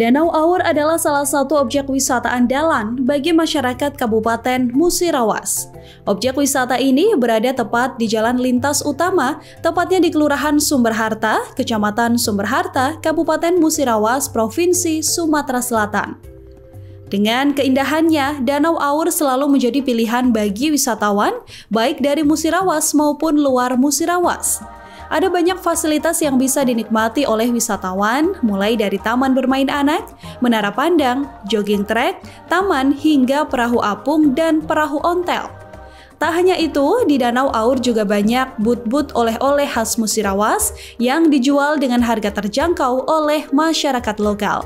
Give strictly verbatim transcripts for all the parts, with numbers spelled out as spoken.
Danau Aur adalah salah satu objek wisata andalan bagi masyarakat Kabupaten Musi Rawas. Objek wisata ini berada tepat di jalan lintas utama, tepatnya di Kelurahan Sumber Harta, Kecamatan Sumber Harta, Kabupaten Musi Rawas, Provinsi Sumatera Selatan. Dengan keindahannya, Danau Aur selalu menjadi pilihan bagi wisatawan, baik dari Musi Rawas maupun luar Musi Rawas. Ada banyak fasilitas yang bisa dinikmati oleh wisatawan, mulai dari taman bermain anak, menara pandang, jogging track, taman hingga perahu apung dan perahu ontel. Tak hanya itu, di Danau Aur juga banyak but-but oleh-oleh khas Musi Rawas yang dijual dengan harga terjangkau oleh masyarakat lokal.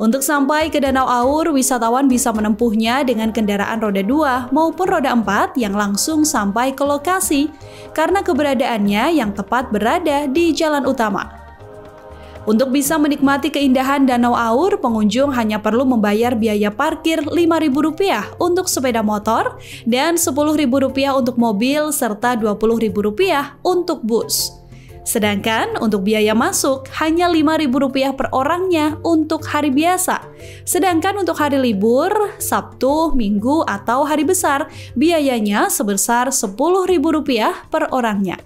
Untuk sampai ke Danau Aur, wisatawan bisa menempuhnya dengan kendaraan roda dua maupun roda empat yang langsung sampai ke lokasi, karena keberadaannya yang tepat berada di jalan utama. Untuk bisa menikmati keindahan Danau Aur, pengunjung hanya perlu membayar biaya parkir lima ribu rupiah untuk sepeda motor dan sepuluh ribu rupiah untuk mobil serta dua puluh ribu rupiah untuk bus. Sedangkan untuk biaya masuk hanya lima ribu rupiah per orangnya untuk hari biasa. Sedangkan untuk hari libur, Sabtu, Minggu, atau hari besar, biayanya sebesar sepuluh ribu rupiah per orangnya.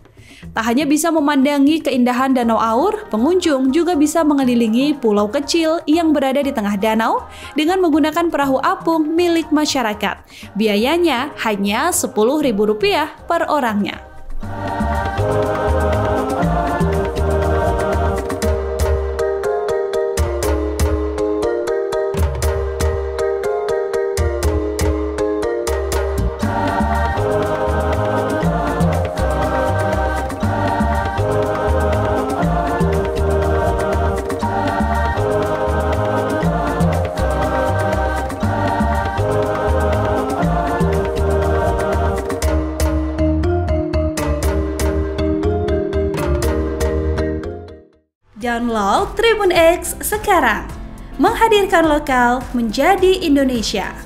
Tak hanya bisa memandangi keindahan Danau Aur, pengunjung juga bisa mengelilingi pulau kecil yang berada di tengah danau dengan menggunakan perahu apung milik masyarakat. Biayanya hanya sepuluh ribu rupiah per orangnya. Download Tribun X sekarang, menghadirkan lokal menjadi Indonesia.